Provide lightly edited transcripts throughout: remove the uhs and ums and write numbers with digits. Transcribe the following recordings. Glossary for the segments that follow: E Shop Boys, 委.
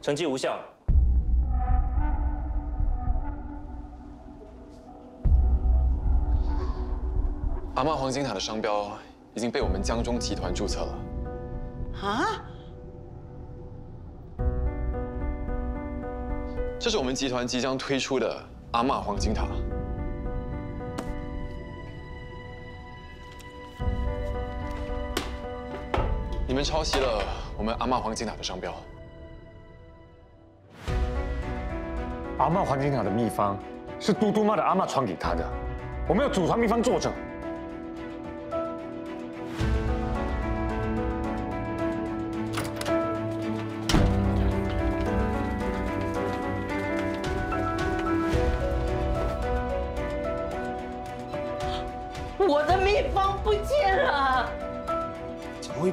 成绩无效。阿嬷黄金塔的商标已经被我们江中集团注册了。啊？ 这是我们集团即将推出的阿嬷黄金塔。你们抄袭了我们阿嬷黄金塔的商标。阿嬷黄金塔的秘方是嘟嘟妈的阿嬷传给她的，我们有祖传秘方作证。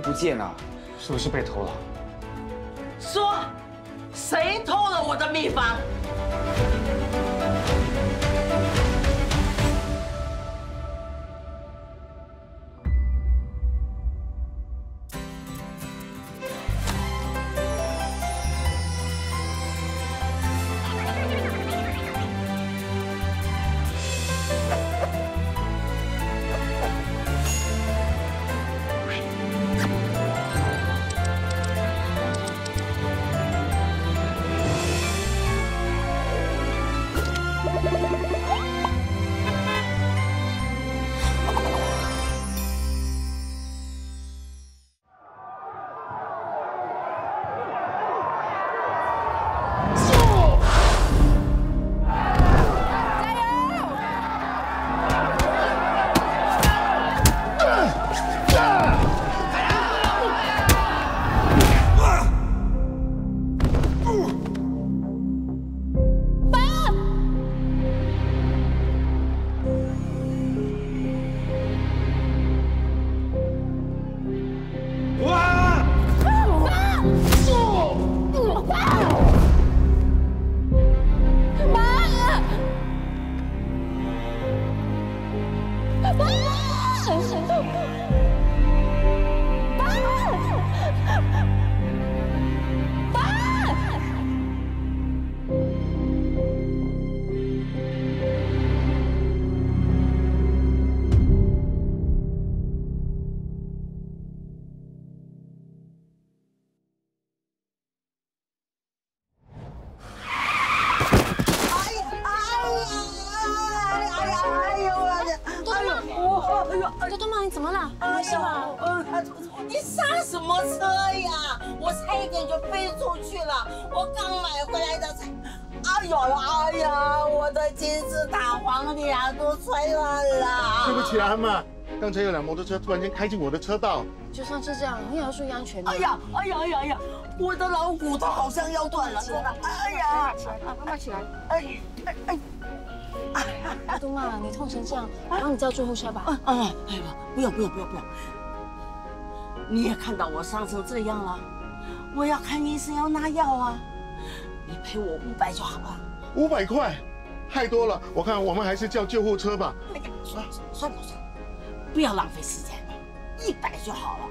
不见了，是不是被偷了？说，谁偷了我的秘方？刚才有辆摩托车突然间开进我的车道，就上次这样，你也要注意安全。哎呀，我的老骨头好像要断了！哎呀，起来，妈妈起来！哎，嘟妈，你痛成这样，然后你叫救护车吧。哎呀，不要！你也看到我伤成这样了，我要看医生要拿药啊，你赔我500就好了。500块，太多了，我看我们还是叫救护车吧。那个，算了。 不要浪费时间，100就好了。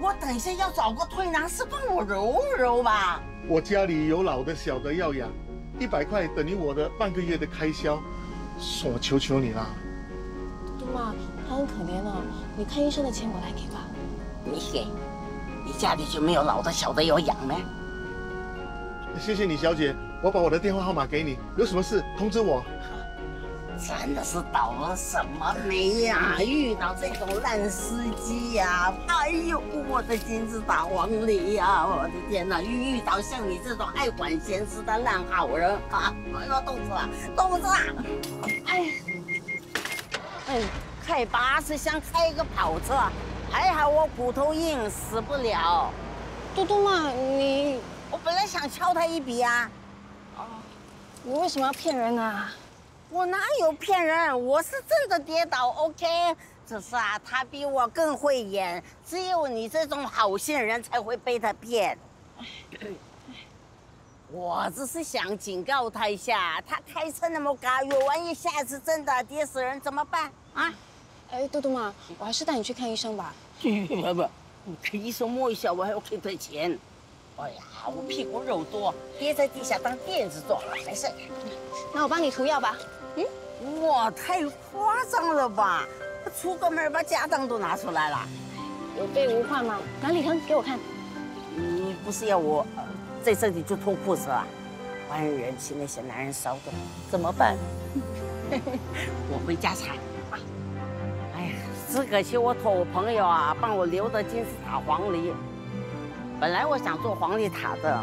我等一下要找个推拿师帮我揉揉吧。我家里有老的、小的要养，100块等于我的半个月的开销，我求求你啦！杜妈，她很可怜哦，你看医生的钱我来给吧。你给？你家里就没有老的、小的要养吗？谢谢你，小姐，我把我的电话号码给你，有什么事通知我。 真的是倒了什么霉呀！遇到这种烂司机呀！哎呦，我的金字塔王里呀！我的天哪，遇到像你这种爱管闲事的烂好人啊！哎呦，冻死了！哎，开80像开个跑车，还好我骨头硬，死不了。嘟嘟嘛，我本来想敲他一笔啊。哦，你为什么要骗人啊？ 我哪有骗人？我是真的跌倒 ，OK。只是啊，他比我更会演，只有你这种好心人才会被他骗。我只是想警告他一下，他开车那么高，万一下次真的跌死人怎么办啊？哎，嘟嘟妈，我还是带你去看医生吧。不，去医生摸一下，我还要给他钱。哎呀，我屁股肉多，憋在地下当垫子坐，没事。那我帮你除药吧。嗯，哇，太夸张了吧！除个门把家当都拿出来了。有备无患吗？哪里疼？给我看。你不是要我在这里就脱裤子了？万一人气那些男人骚动怎么办？我回家查。 只可惜我托我朋友啊，帮我留的金字塔黄梨。本来我想做黄梨塔的。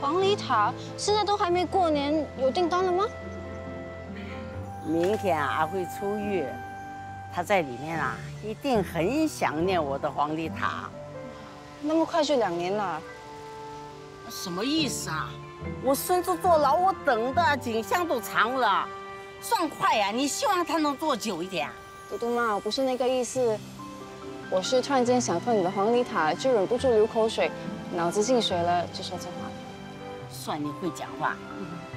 黄梨塔现在都还没过年，有订单了吗？明天啊，阿慧出狱，她在里面啊，一定很想念我的黄梨塔。那么快就2年了，什么意思啊？我孙子坐牢，我等的颈项都长了，算快呀、啊！你希望他能坐久一点、啊。 嘟嘟妈，我不是那个意思，我是突然间想到你的黄梨塔，就忍不住流口水，脑子进水了，就说这话。算你会讲话，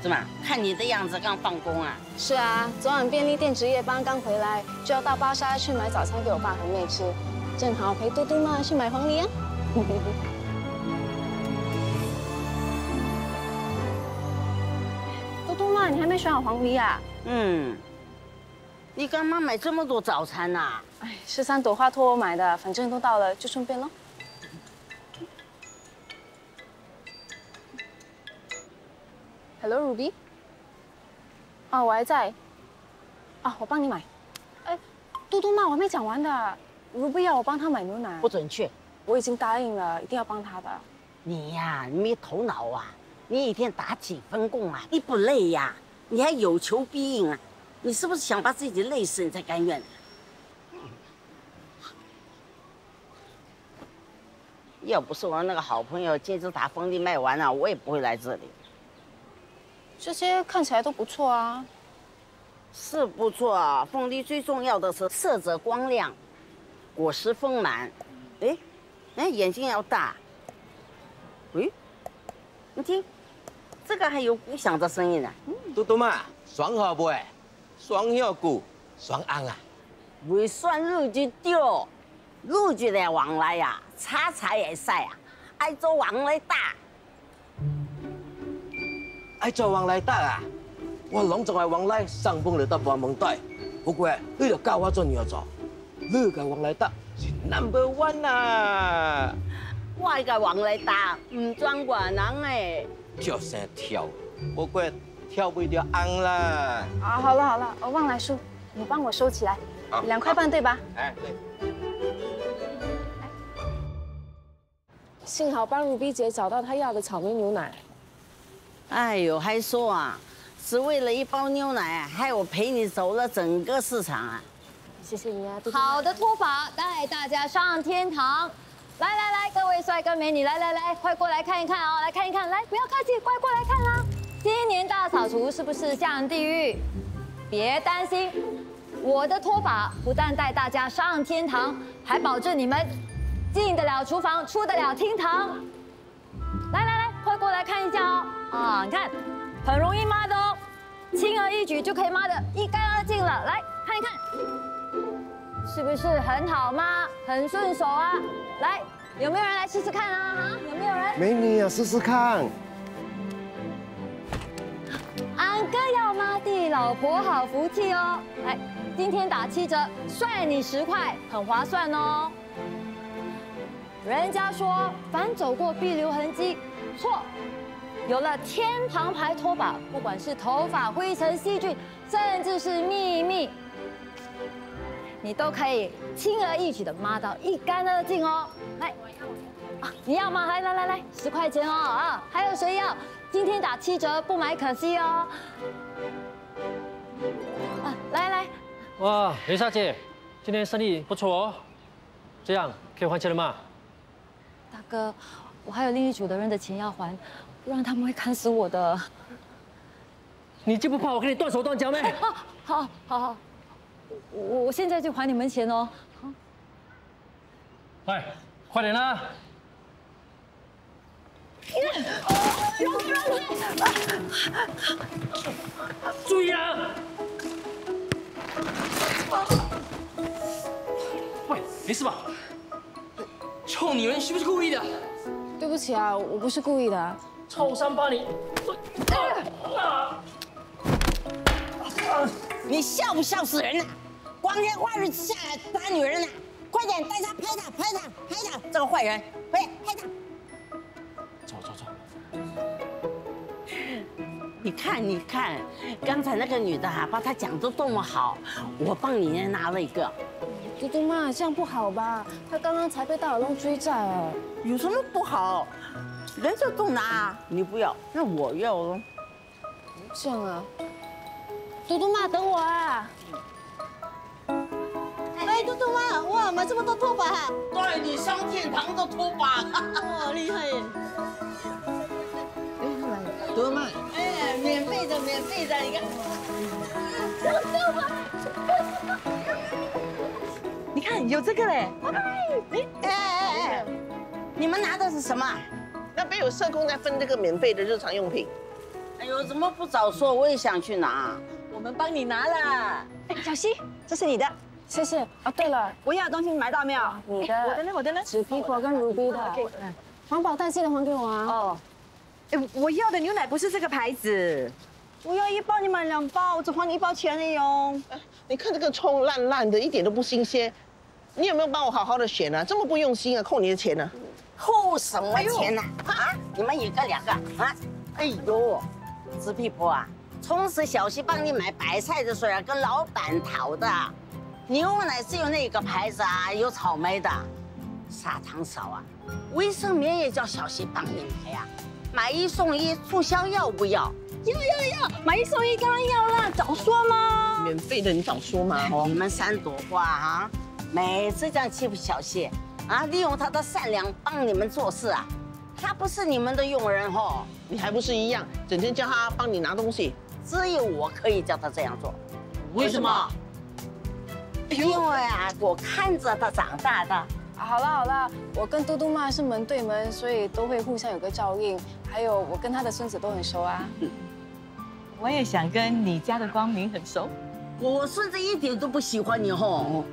怎么看你的样子刚放工啊？是啊，昨晚便利店值夜班刚回来，就要到巴沙去买早餐给我爸和妹吃，正好陪嘟嘟妈去买黄梨啊。嘟嘟妈，你还没选好黄梨啊？嗯。 你干嘛买这么多早餐呐、啊？哎，13朵花托我买的，反正都到了，就顺便喽。Hello Ruby。哦，我还在。啊，我帮你买。哎，嘟嘟妈，我还没讲完的。Ruby 要我帮她买牛奶，不准去。我已经答应了，一定要帮她的。你呀、啊，你没头脑啊！你一天打几份工啊？你不累呀、啊？你还有求必应啊！ 你是不是想把自己累死，你才甘愿？要不是我那个好朋友金字塔蜂蜜卖完了，我也不会来这里。这些看起来都不错啊。是不错啊，蜂蜜最重要的是色泽光亮，果实丰满。哎，哎，眼睛要大。喂，你听，这个还有鼓响的声音呢。嘟嘟妈，爽好不？ 双腰骨，双安啊！未算入就掉，入就来往来呀、啊，叉叉也晒啊，爱做往来打，爱做往来打啊！我拢仲系往来上班就得半问题，不过你要教我做牛做，你嘅往来打是 No.1 啊！我嘅往来打唔专寡人诶，就生跳，不过。 跳不掉安啦！啊，好了好了，我忘了叔，你帮我收起来，2块半对吧？哎，对。幸好帮如 B 姐找到她要的草莓牛奶。哎呦，还说啊，只为了一包牛奶，害我陪你走了整个市场啊！谢谢你啊，嘟嘟。好的脱法带大家上天堂。 来来来，各位帅哥美女，来来来，快过来看一看哦，来看一看，来，不要客气，快过来看啦！今年大扫除是不是下地狱？别担心，我的脱法不但带大家上天堂，还保证你们进得了厨房，出得了厅堂。来来来，快过来看一下哦！啊，你看，很容易抹的哦，轻而易举就可以抹得一干二净了。来看一看。 是不是很好吗？很顺手啊！来，有没有人来试试看啊？有没有人？美女啊，试试看。安哥要妈地，老婆好福气哦。来，今天打7折，算你10块，很划算哦。人家说凡走过必留痕迹，错。有了天堂牌拖把，不管是头发、灰尘、细菌，甚至是秘密。 你都可以轻而易举的抹到一干二净哦。来，啊，你要吗？来来来来，10块钱哦啊！还有谁要？今天打7折，不买可惜哦。啊，来来。哇，雷小姐，今天生意不错哦。这样可以还钱了吗？大哥，我还有另一组的人的钱要还，不然他们会砍死我的。你就不怕我给你断手断脚吗？啊，好，好，好。 我现在就还你们钱哦！哎，快点啦！让开！注意啊！喂，没事吧？臭女人，是不是故意的？对不起啊，我不是故意的、啊。臭三八你！你笑不笑死人了、啊？光天化日之下来打女人了、啊！快点带他拍他拍他拍他，这个坏人！快点拍他！走走走！你看你看，刚才那个女的啊，把他讲得多么好，我帮你拿了一个。 嘟嘟妈，这样不好吧？他刚刚才被大耳窿追债哎，有什么不好？人家都拿，你不要，那我要喽。这样啊，嘟嘟妈，等我啊！哎，嘟嘟妈，哇，买这么多拖把！对你上天堂的拖把，哇，厉害！哎，嘟嘟妈，哎，免费的，免费的，你看，嘟嘟妈。 你看有这个嘞！哎，你们拿的是什么？那边有社工在分这个免费的日常用品。哎呦，怎么不早说？我也想去拿。我们帮你拿了。哎，小溪，这是你的，谢谢。啊，对了，我要的东西你买到没有？你的。我的呢？我的呢？纸皮果跟如冰的。环保袋记得还给我啊。哦。哎，我要的牛奶不是这个牌子。 我要一包，你买两包，我只还你一包钱了哟。你看这个葱烂烂的，一点都不新鲜。你有没有帮我好好的选啊？这么不用心啊，扣你的钱呢？扣什么钱呢？啊！你们一个两个啊！哎呦，纸皮婆啊，从此小溪帮你买白菜的时候啊，跟老板讨的。牛奶只有那个牌子啊，有草莓的，砂糖少啊。卫生棉也叫小溪帮你买呀，买一送一促销要不要？ 要，买一送一，当然要啦！早说嘛，免费的你早说嘛！我们三朵花啊，每次这样欺负小溪啊，利用她的善良帮你们做事啊，她不是你们的佣人哦，你还不是一样，整天叫她帮你拿东西。只有我可以叫她这样做，为什么？因为啊，我看着她长大的。好了好了，我跟嘟嘟妈是门对门，所以都会互相有个照应。还有我跟她的孙子都很熟啊。 我也想跟你家的光明很熟，我孙子一点都不喜欢你吼。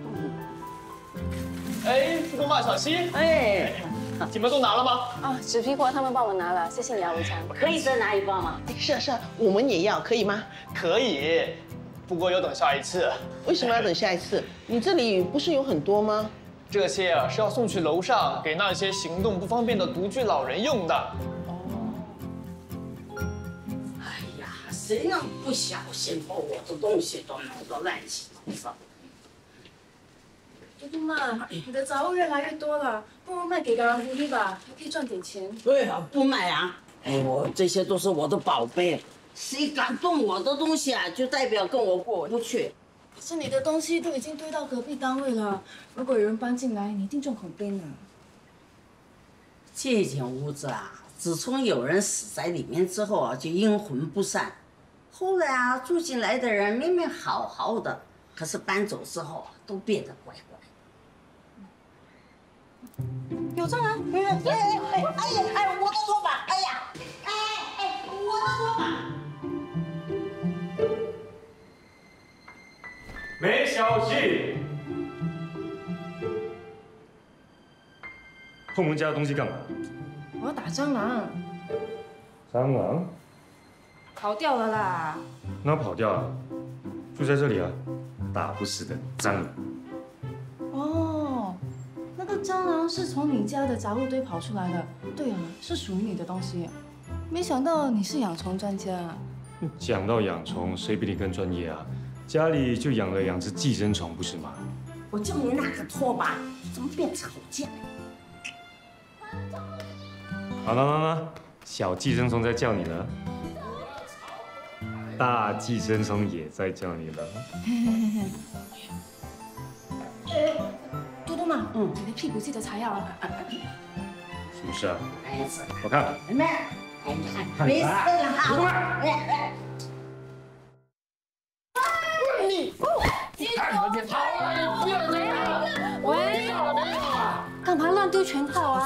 哎，这个马小溪，哎，你们都拿了吗？啊，纸皮婆他们帮我拿了，谢谢你啊，文强。可以再拿一包吗？是啊是啊，我们也要，可以吗？可以，不过要等下一次。为什么要等下一次？你这里不是有很多吗？这些啊是要送去楼上给那些行动不方便的独居老人用的。 谁能不小心把我的东西都弄得乱七八糟？嘟嘟妈，你的杂物越来越多了，不如卖给个人狐狸吧，还可以赚点钱。对啊，不卖啊！哎，我这些都是我的宝贝，谁敢动我的东西啊，就代表跟我过不去。可是你的东西都已经堆到隔壁单位了，如果有人搬进来，你一定众口碑呢。这间屋子啊，自从有人死在里面之后啊，就阴魂不散。 后来啊，住进来的人明明好好的，可是搬走之后都变得怪怪。有蟑螂！哎呀，我的拖把！哎呀，哎，我的拖把！梅小溪，碰人家的东西干嘛？我要打蟑螂。蟑螂？ 跑掉了啦！哪跑掉了？就在这里啊！打不死的蟑螂。哦，那个蟑螂是从你家的杂物堆跑出来的。对啊，是属于你的东西。没想到你是养虫专家啊！讲到养虫，谁比你更专业啊？家里就养了2只寄生虫，不是吗？我叫你拿个拖把，怎么变吵架了？好了，妈妈，小寄生虫在叫你了。 大寄生虫也在叫你了。嘟嘟嘛，嗯，你的屁股记得擦药啊。什么事啊？我看。没事了哈。嘟嘟嘛，你别跑啊！不要这样！喂，干嘛乱丢拳套啊？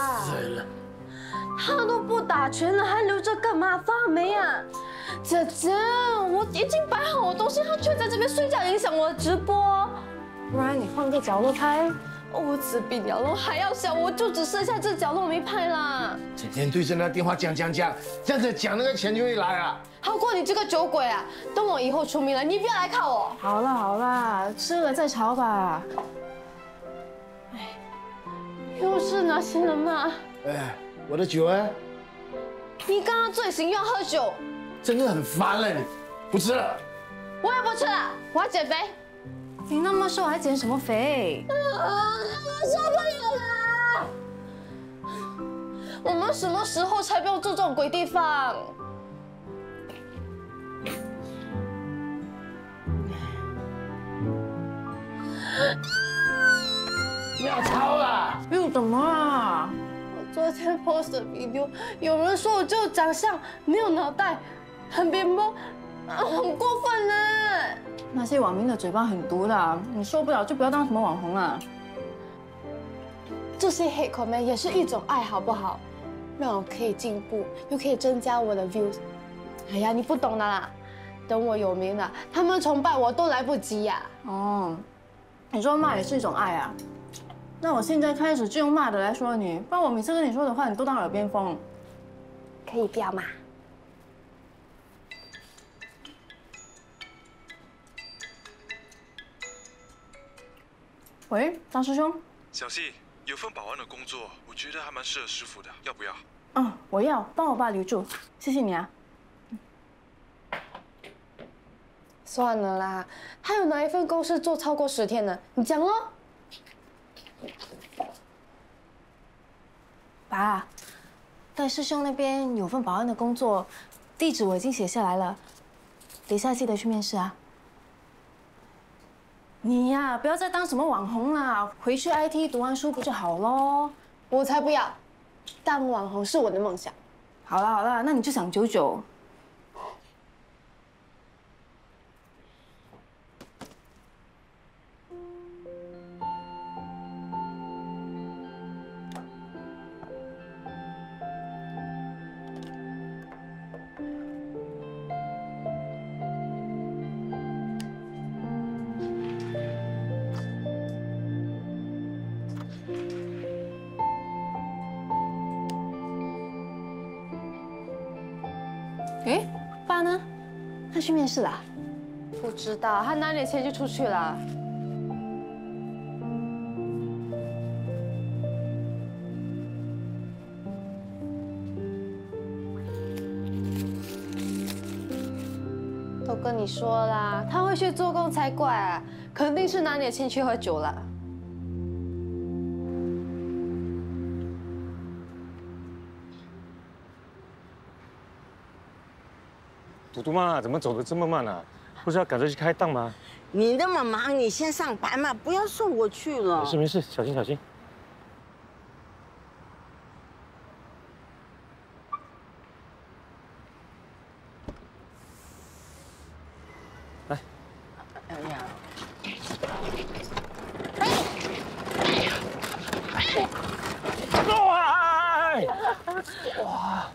他都不打拳了，还留着干嘛？发霉啊！ 姐姐，我已经摆好我东西，他却在这边睡觉，影响我的直播。不然你换个角落拍，我只比鸟笼还要小，我就只剩下这角落没拍啦。整天对着那电话讲，这样子讲那个钱就会来啊。好过你这个酒鬼啊！等我以后出名了，你不要来看我。好啦好啦，吃了再吵吧。哎，又是那些人嘛。哎，我的酒哎！你刚刚醉醒又要喝酒，真的很烦了。不吃了。我也不吃了，我要减肥。 你那么瘦还减什么肥？我受不了了！我们什么时候才不用住这种鬼地方？不要吵了！又怎么啊？我昨天 post 的 video， 有人说我就长相没有脑袋，很扁包，很过分呢。 那些网民的嘴巴很毒的，你受不了就不要当什么网红了。这些 hate comment 也是一种爱，好不好？让我可以进步，又可以增加我的 views。哎呀，你不懂的啦，等我有名了，他们崇拜我都来不及呀。哦，你说骂也是一种爱啊？那我现在开始就用骂的来说你，不然我每次跟你说的话你都当耳边风。可以不要骂？ 喂，张师兄。小西，有份保安的工作，我觉得还蛮适合师傅的，要不要？嗯，我要，帮我爸留住，谢谢你啊。算了啦，还有哪一份工是做超过10天的？你讲咯。爸，戴师兄那边有份保安的工作，地址我已经写下来了，等一下记得去面试啊。 你呀，不要再当什么网红啦，回去 IT 读完书不就好咯？我才不要，当网红是我的梦想。好啦好啦，那你就想99。哎，爸呢？他去面试了？不知道，他拿点钱就出去了。都跟你说啦，他会去做工才怪啊，肯定是拿点钱去喝酒了。 嘟嘟妈，怎么走得这么慢啊？不是要赶着去开档吗？你那么忙，你先上班嘛，不要送我去了。没事没事，小心小心。来。哎呀！哎！哇！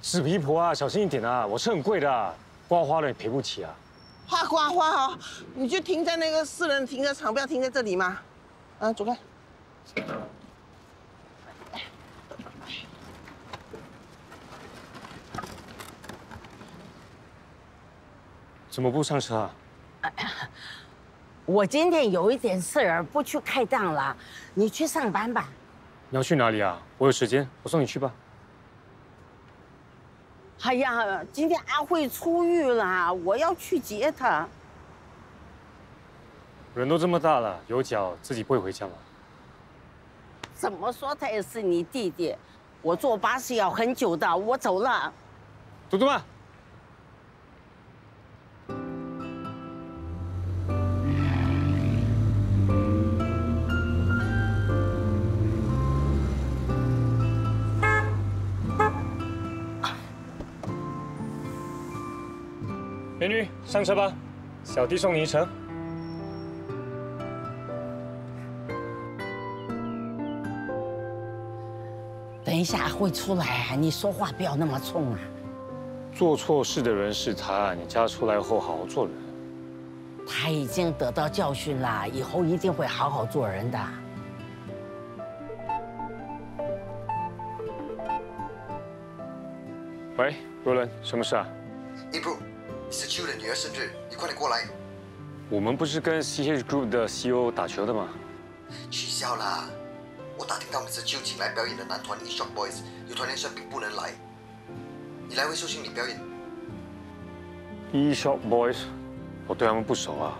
纸皮婆啊，小心一点啊！我是很贵的、啊，刮花了也赔不起啊。花刮花啊，你就停在那个私人停车场，不要停在这里嘛。啊，走开。怎么不上车啊？我今天有一点事儿，不去开档了。你去上班吧。你要去哪里啊？我有时间，我送你去吧。 哎呀，今天阿慧出狱了，我要去接她。人都这么大了，有脚自己不会回家吗？怎么说他也是你弟弟，我坐巴士要很久的，我走了。嘟嘟妈。 美女，上车吧，小弟送你一程。等一下会出来啊！你说话不要那么冲啊！做错事的人是他，你叫他出来后好好做人。他已经得到教训了，以后一定会好好做人的。喂，若伦，什么事啊？一步 ，Mr. Chu 的女儿生日，你快点过来。我们不是跟 CH Group 的 CEO 打球的吗？取消啦！我打听到 Mr. Chu 请来表演的男团 E Shop Boys 有团员生病不能来，你来会收心你表演。E Shop Boys， 我对他们不熟啊。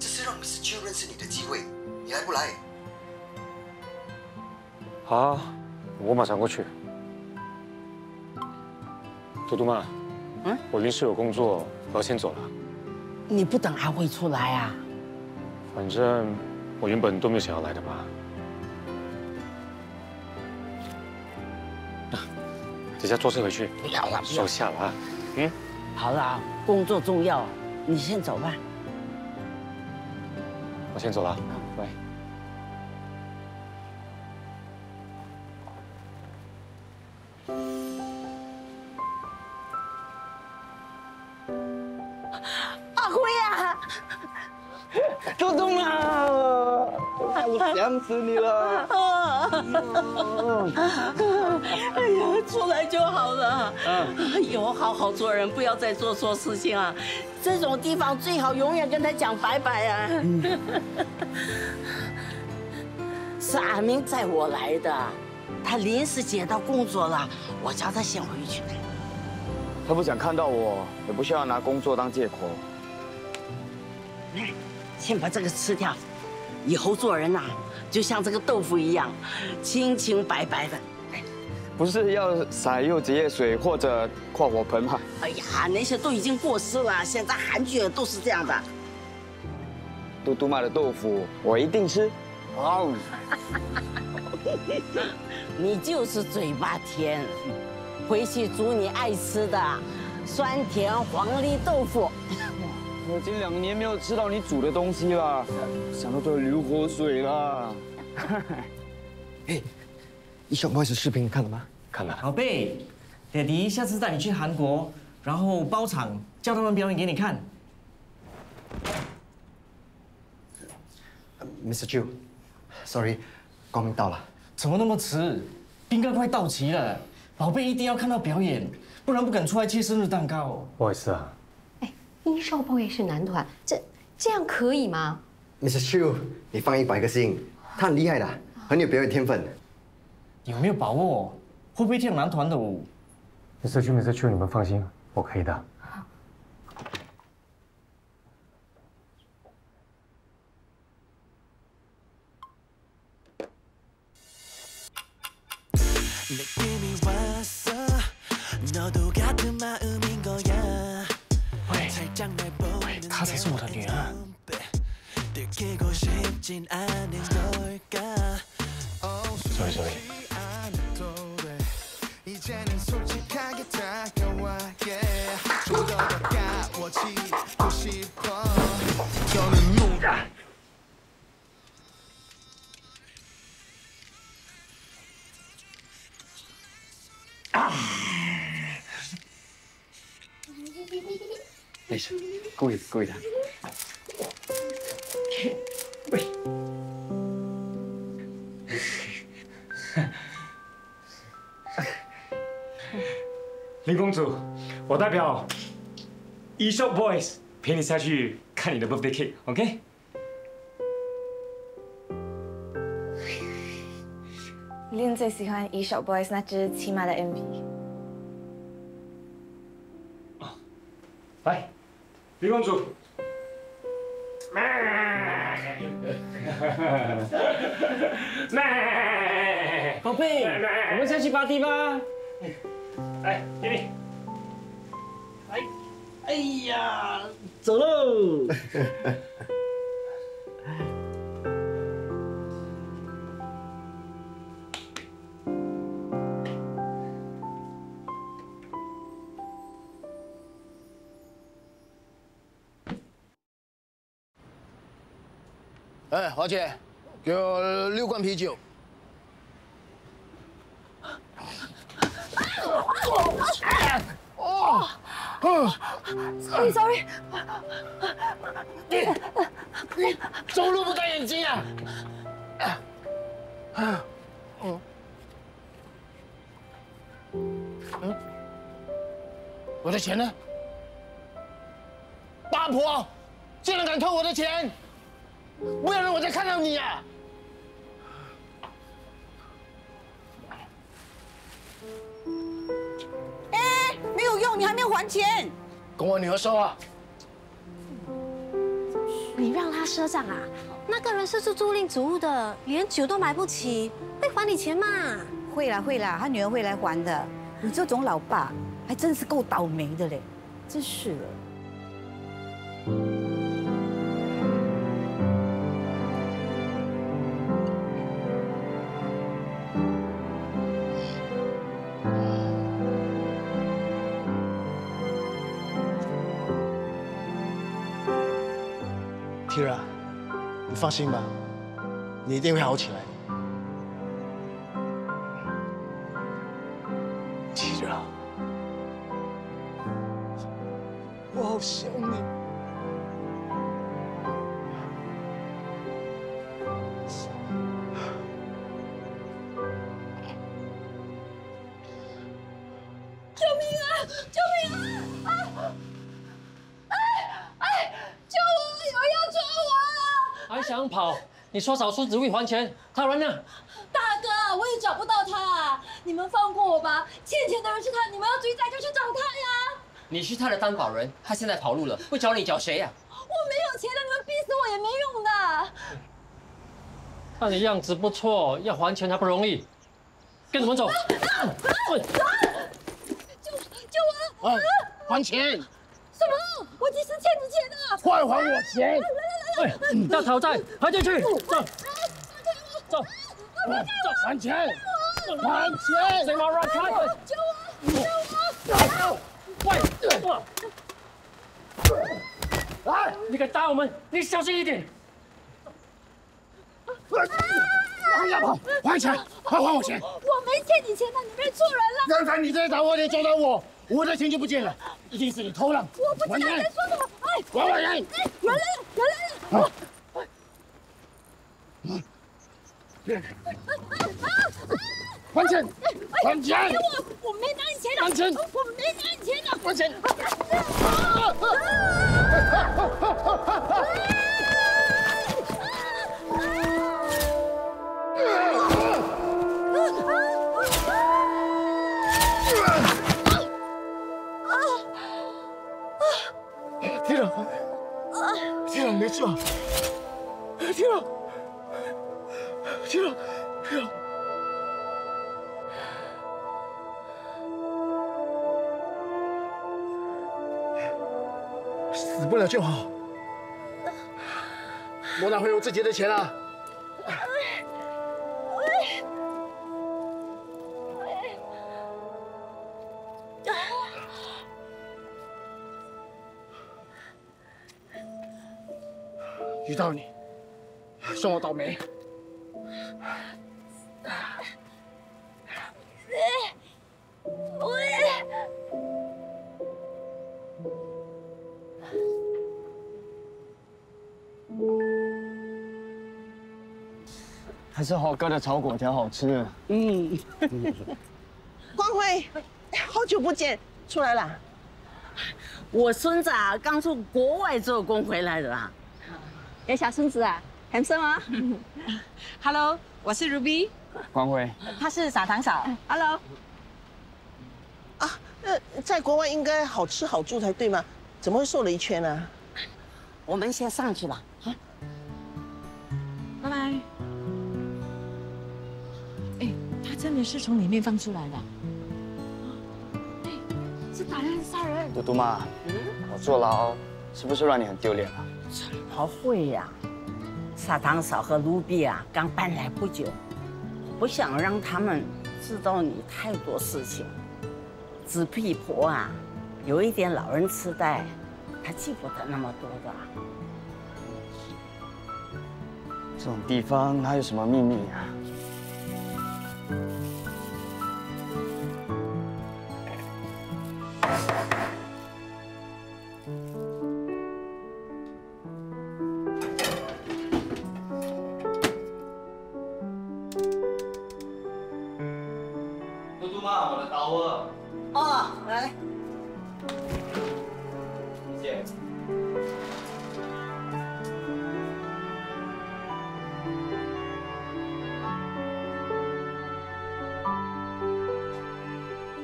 这是让 Mr. Chu 认识你的机会，你来不来？ 好，我马上过去。嘟嘟妈，嗯，我临时有工作，我要先走了。你不等阿慧出来啊？反正我原本都没有想要来的嘛。等下坐车回去。不要了，手下了啊。嗯，好了，工作重要，你先走吧。我先走了，拜。 阿辉啊，嘟嘟妈，我想死你了！哎呀，出来就好了。以后好好做人，不要再做错事情啊！这种地方最好永远跟他讲拜拜啊！是阿明载我来的，他临时接到工作了，我叫他先回去。 他不想看到我，也不需要拿工作当借口。来，先把这个吃掉。以后做人呐，就像这个豆腐一样，清清白白的。不是要撒柚子叶水或者扩火盆吗？哎呀，那些都已经过时了，现在韩剧都是这样的。嘟嘟妈的豆腐，我一定吃。哦，你就是嘴巴甜。 回去煮你爱吃的酸甜黄梨豆腐。我已经2年没有吃到你煮的东西了，想到都要流口水了。哎，E Shop Boys 视频你看了吗？看了。宝贝，爹地下次带你去韩国，然后包场，叫他们表演给你看。Mr. Chu，sorry， 光明到了。怎么那么迟？饼干快到齐了。 宝贝一定要看到表演，不然不敢出来切生日蛋糕、哦。不好意思啊。哎，E Shop Boys是男团，这样可以吗 ？Mr. Chu， 你放100个星，他很厉害的，很有表演天分。有没有把握？会不会跳男团的舞 ？Mr. Chu， 你们放心，我可以的。喂，她才是我的女儿。Sorry。没事，故意的。喂，林公主，我代表 E Shop Boys 陪你下去看你的 birthday cake，OK？ Lin 最喜欢 E Shop Boys 那只骑马的 MV。 来，李公主。宝贝，我们下去party吧。来，给你。来，哎呀，走喽。哎，华姐，给我6罐啤酒。哦，sorry， 你走路不戴眼镜啊？嗯，我的钱呢？八婆，竟然敢偷我的钱！不要让我再看到你啊！哎，没有用，你还没有还钱。跟我女儿说啊。你让她赊账啊？那个人是住租赁主屋的，连酒都买不起，会还你钱嘛？会啦会啦，他女儿会来还的。你这种老爸还真是够倒霉的嘞，真是的。 Tira， 你放心吧，你一定会好起来。Tira， 我好想你。 想跑？你说少数只会还钱，他人呢？大哥，我也找不到他啊！你们放过我吧，欠钱的人是他，你们要追债就去找他呀！你是他的担保人，他现在跑路了，不找你找谁呀？我没有钱的，你们逼死我也没用的。看你样子不错，要还钱还不容易，跟我们走。救我！还钱！什么？我几时欠你钱的？快还我钱！ 要讨债，还进去，走，还钱，还钱，谁拿乱开？救我！喂，你敢打我们？你小心一点！不要跑，还钱，还我钱！我没欠你钱呢，你认错人了。刚才你在打我脸，撞到我，我的钱就不见了，一定是你偷了。我不知道你在说什么。 还钱！我没拿你钱的！还钱！我没拿你钱的！还钱！Tira， 没事吧 ？Tira， 死不了就好。我哪会有自己的钱啊？遇到你，算我倒霉。还是豪哥的炒粿条好吃。嗯。光辉，好久不见，出来啦。我孙子啊，刚从国外做工回来的啦。 哎，小孙子啊，很生哦。Hello， 我是 Ruby。光辉。她是撒糖嫂。Hello。啊，在国外应该好吃好住才对嘛，怎么会瘦了一圈呢？我们先上去吧。好。拜拜。哎，他真的是从里面放出来的。哎，这打人很吓人。嘟嘟妈，我坐牢是不是让你很丢脸啊？ 不会呀、啊，撒糖嫂和卢比啊，刚搬来不久，不想让他们知道你太多事情。紫皮婆啊，有一点老人痴呆，她记不得那么多的。这种地方还有什么秘密啊？谢谢。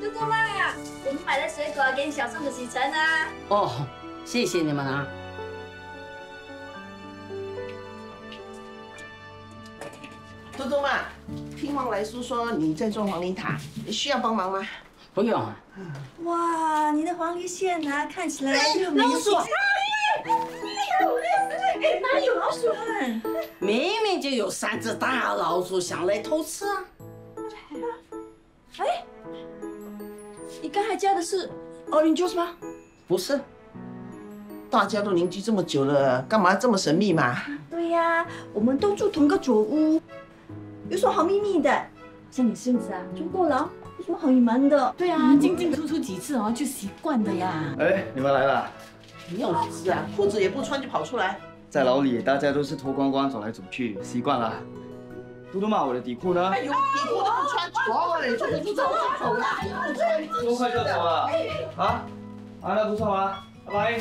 嘟嘟妈呀，我们买的水果给你小松子洗尘啊。哦，谢谢你们啊。 嘟嘟妈，听黄来叔说你在做黄梨塔，需要帮忙吗？不用啊。哇，你的黄梨馅啊，看起来又没有老鼠。哪里有老鼠啊？明明就有3只大老鼠想来偷吃啊！哎，你刚才加的是 orange juice 吗？不是。 大家都邻居这么久了，干嘛这么神秘嘛？对呀、啊，我们都住同个左屋，有什么好秘密的？像你孙子啊，住过牢，有什么好隐瞒的？对啊，进进出出几次哦，就习惯的呀。哎，你们来了，你有几次啊？裤子也不穿就跑出来。在牢里大家都是脱光光走来走去，习惯了。嘟嘟妈，我的底裤呢？哎呦，底裤都不穿，走嘞，穿着就走了，这么快就走了？啊，啊，那不错啊，拜拜。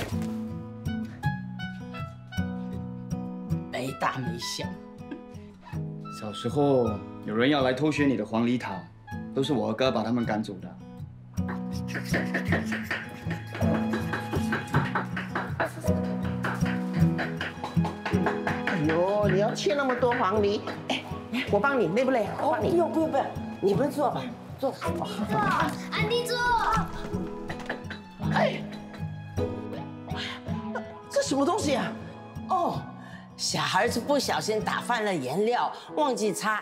没大没小。小时候有人要来偷学你的黄梨塔，都是我哥把他们赶走的。哎呦，你要切那么多黄梨，哎，我帮你累不累？我帮你。不用不用不用，你们坐吧，坐。安迪坐，哎，这什么东西啊？哦。 小孩子不小心打翻了颜料，忘记擦。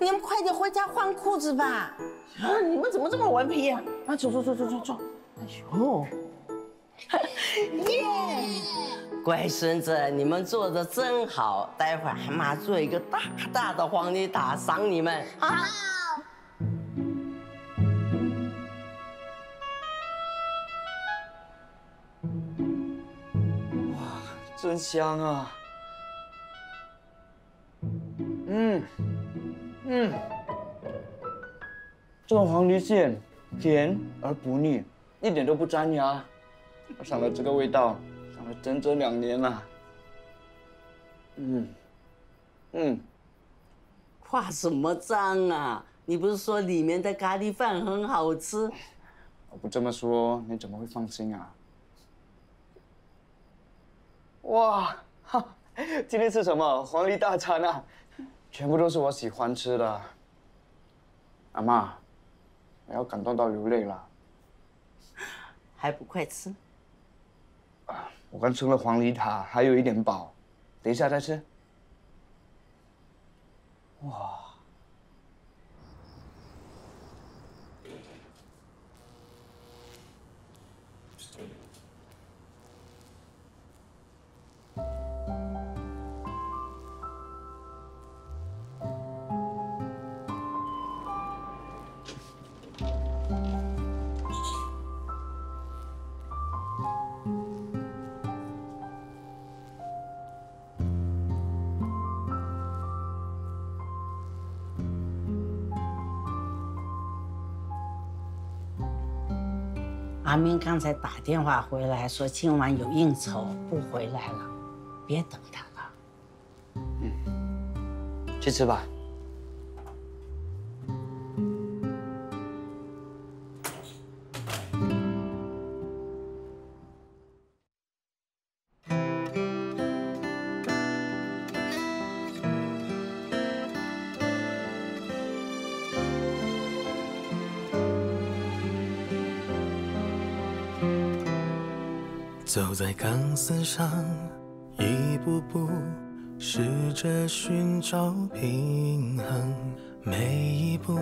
你们快点回家换裤子吧！啊，你们怎么这么顽皮啊？啊，走走走走走走！哎呦，耶！乖孙子，你们做的真好，待会儿俺妈做一个大大的黄梨塔赏你们。好。哇，真香啊！ 嗯，这个黄梨馅甜而不腻，一点都不粘牙。我想到这个味道，想了整整2年了。夸什么张啊？你不是说里面的咖喱饭很好吃？我不这么说，你怎么会放心啊？哇，哈，今天吃什么？黄梨大餐啊！ 全部都是我喜欢吃的，阿妈，我要感动到流泪了，还不快吃？啊，我刚吃了黄梨塔，还有一点饱，等一下再吃。哇！阿明刚才打电话回来，说今晚有应酬不回来了，别等他了。嗯，去吃吧。走在钢丝上，一步步试着寻找平衡，每一步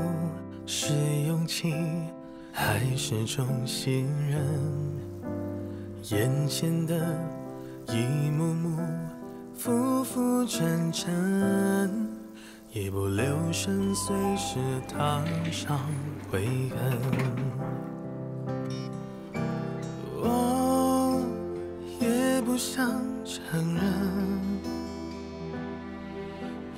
是勇气，还是种信任？眼前的一幕幕，浮浮沉沉，一不留神随时踏上悔恨。 不想承认，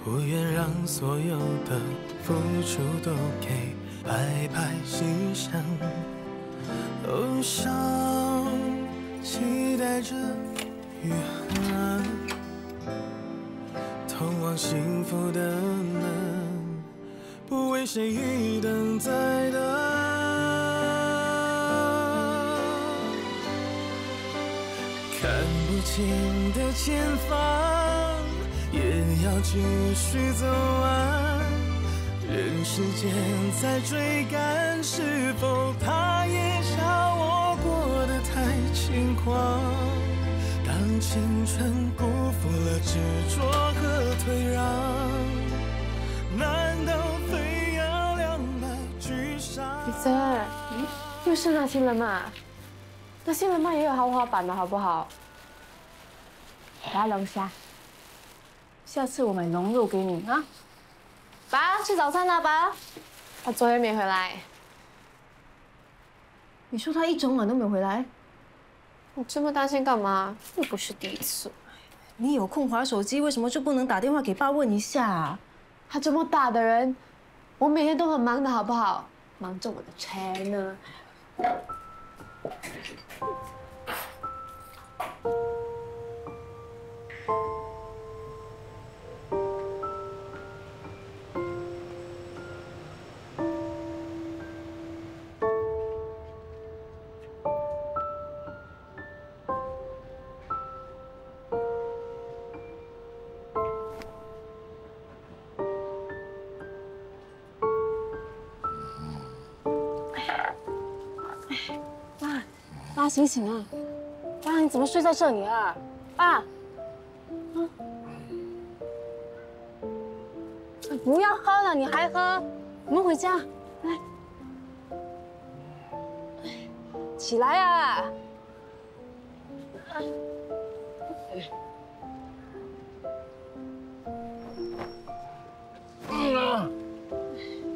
不愿让所有的付出都给白白牺牲。哦，伤。期待着遗憾，通往幸福的门，不为谁一等再等。看不清的前方，也要继续走完。任时间在追赶，是否它也笑我过得太轻狂？当青春辜负了执着和退让，难道非要两败俱伤？李真，又是那些人嘛？那些人嘛也有豪华版的好不好？来龙虾。 下次我买龙肉给你啊！爸，吃早餐啦，爸。他昨天没回来。你说他一整晚都没回来，你这么担心干嘛？又不是第一次。你有空划手机，为什么就不能打电话给爸问一下啊？他这么大的人，我每天都很忙的好不好？忙着我的 channel。爸，醒醒啊！爸，你怎么睡在这里啊？爸，不要喝了，你还喝？我们回家，来，起来啊！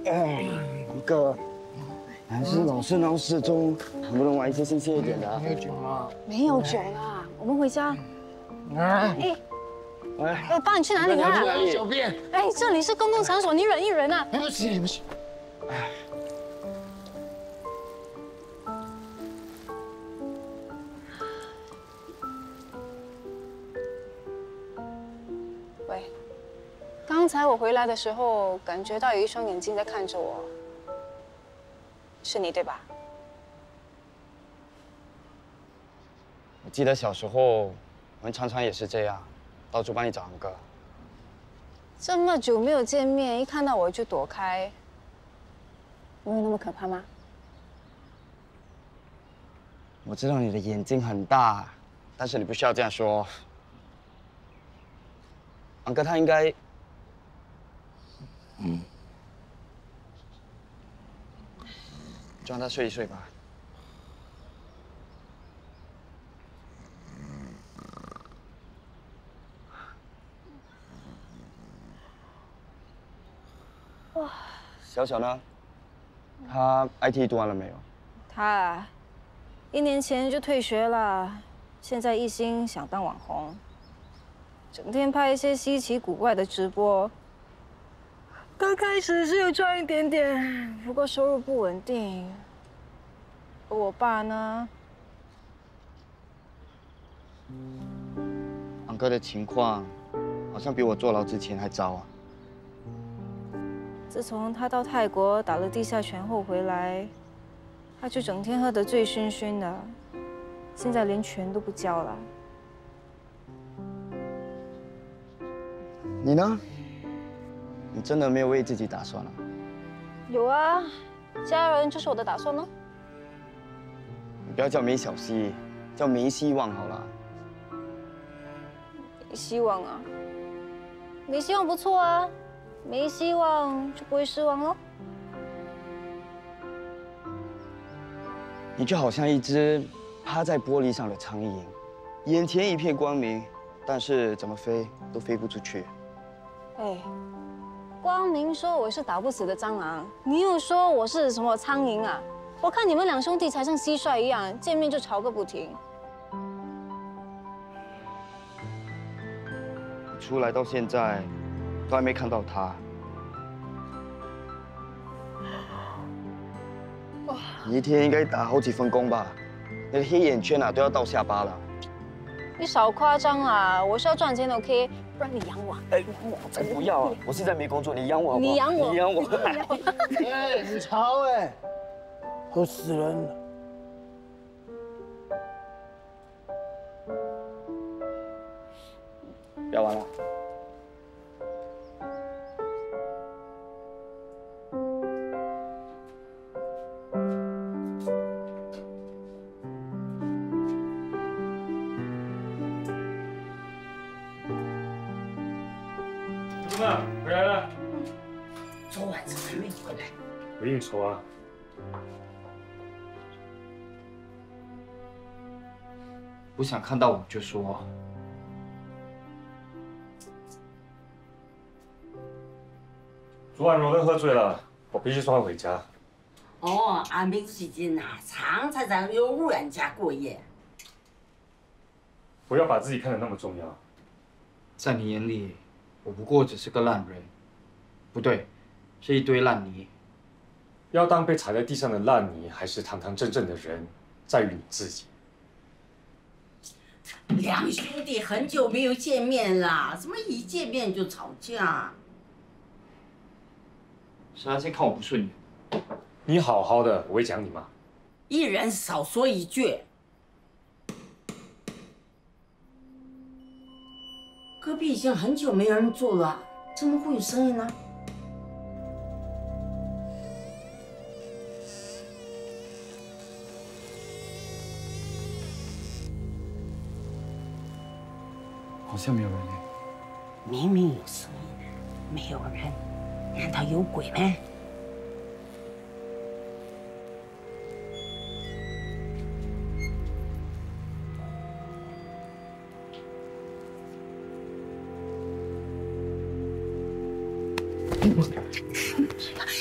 哎，哥。 还是老师闹失踪，能不能玩一些新鲜一点的、啊？没有酒吗？没有酒啦，我们回家。哎，哎，爸，你去哪里啊？小便。哎，这里是公共场所，你忍一忍啊。对不起，对不起。哎。喂，刚才我回来的时候，感觉到有一双眼睛在看着我。 是你对吧？我记得小时候，我们常常也是这样，到处帮你找安哥。这么久没有见面，一看到我就躲开，没有那么可怕吗？我知道你的眼睛很大，但是你不需要这样说。安哥他应该，就让他睡一睡吧。哇，小小呢？他 IT 读完了没有？他啊，1年前就退学了，现在一心想当网红，整天拍一些稀奇古怪的直播。 刚开始是有赚一点点，不过收入不稳定。而我爸呢？昂哥的情况好像比我坐牢之前还糟啊。自从他到泰国打了地下拳后回来，他就整天喝得醉醺醺的，现在连拳都不教了。你呢？ 你真的没有为自己打算了？有啊，家人就是我的打算呢。你不要叫没小希，叫没希望好了。没希望啊？没希望不错啊，没希望就不会失望喽。你就好像一只趴在玻璃上的苍蝇，眼前一片光明，但是怎么飞都飞不出去。哎。 光明说我是打不死的蟑螂，你又说我是什么苍蝇啊？我看你们两兄弟才像蟋蟀一样，见面就吵个不停。出来到现在，都还没看到他。哇！你一天应该打好几份工吧？你的黑眼圈啊都要到下巴了。你少夸张啊！我是要赚钱的 ，OK？ 不然你养我。哎，我才不要啊！我现在没工作，你养我好不好？你养我，你养我。哎，你吵哎，都死人了。 要完了。怎么回来了？昨晚怎么还没回来？我应酬啊。不想看到我就说。 昨晚荣恩喝醉了，我必须送他回家。哦，阿明最近啊，常在咱刘主任家过夜。不要把自己看得那么重要。在你眼里，我不过只是个烂人，不对，是一堆烂泥。要当被踩在地上的烂泥，还是堂堂正正的人，在于你自己。两兄弟很久没有见面了，怎么一见面就吵架？ 是他先看我不顺眼，你好好的，我会讲你吗？一人少说一句。隔壁已经很久没人住了，怎么会有声音呢？好像没有人哎。明明有声音，没有人。 难道有鬼吗？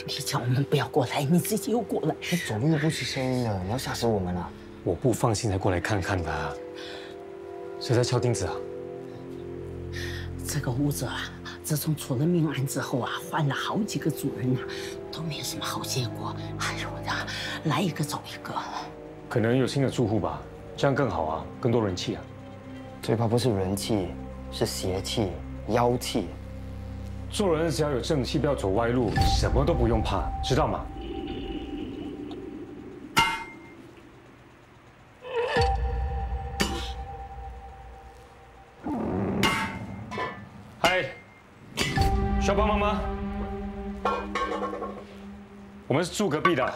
你叫我们不要过来，你自己又过来。你走路又不出声音了，你要吓死我们了！我不放心才过来看看的、啊。谁在敲钉子啊？这个屋子啊。 自从出了命案之后啊，换了好几个主人呐、啊，都没有什么好结果。哎呦呀，来一个走一个。可能有新的住户吧，这样更好啊，更多人气啊。最怕不是人气，是邪气、妖气。做人只要有正气，不要走歪路，什么都不用怕，知道吗？嗨。 需要帮忙吗？我们是住隔壁的。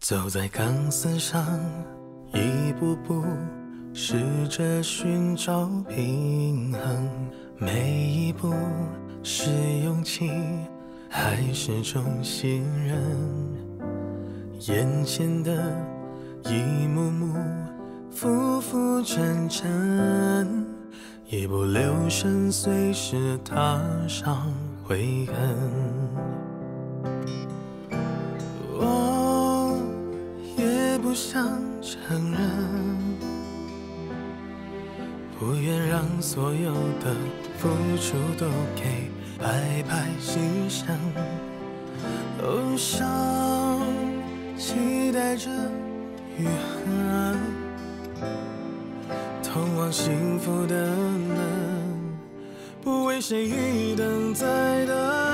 走在钢丝上，一步步试着寻找平衡，每一步是勇气还是种信任？眼前的一幕幕浮浮沉沉，一不留神随时踏上悔恨。 不想承认，不愿让所有的付出都给白白牺牲。哦，伤期待着愈合，通往幸福的门，不为谁一等再等。